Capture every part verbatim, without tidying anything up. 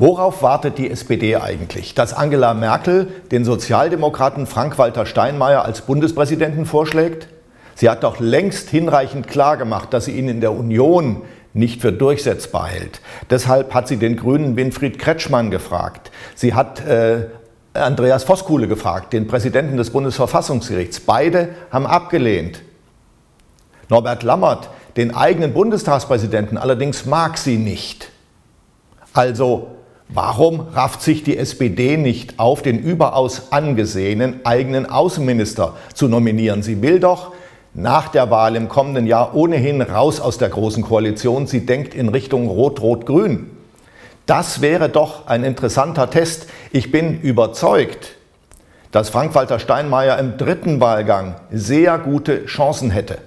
Worauf wartet die S P D eigentlich? Dass Angela Merkel den Sozialdemokraten Frank-Walter Steinmeier als Bundespräsidenten vorschlägt? Sie hat doch längst hinreichend klargemacht, dass sie ihn in der Union nicht für durchsetzbar hält. Deshalb hat sie den Grünen Winfried Kretschmann gefragt. Sie hat äh, Andreas Voskuhle gefragt, den Präsidenten des Bundesverfassungsgerichts. Beide haben abgelehnt. Norbert Lammert, den eigenen Bundestagspräsidenten, allerdings mag sie nicht. Also, warum rafft sich die S P D nicht auf, den überaus angesehenen eigenen Außenminister zu nominieren? Sie will doch nach der Wahl im kommenden Jahr ohnehin raus aus der Großen Koalition. Sie denkt in Richtung Rot-Rot-Grün. Das wäre doch ein interessanter Test. Ich bin überzeugt, dass Frank-Walter Steinmeier im dritten Wahlgang sehr gute Chancen hätte.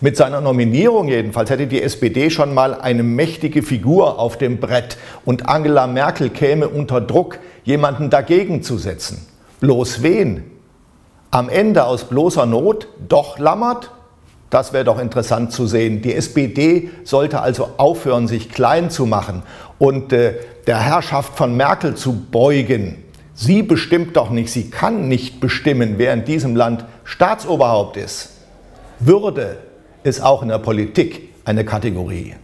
Mit seiner Nominierung jedenfalls hätte die S P D schon mal eine mächtige Figur auf dem Brett und Angela Merkel käme unter Druck, jemanden dagegen zu setzen. Bloß wen? Am Ende aus bloßer Not doch Lammert? Das wäre doch interessant zu sehen. Die S P D sollte also aufhören, sich klein zu machen und äh, der Herrschaft von Merkel zu beugen. Sie bestimmt doch nicht, sie kann nicht bestimmen, wer in diesem Land Staatsoberhaupt ist. Würde ist auch in der Politik eine Kategorie.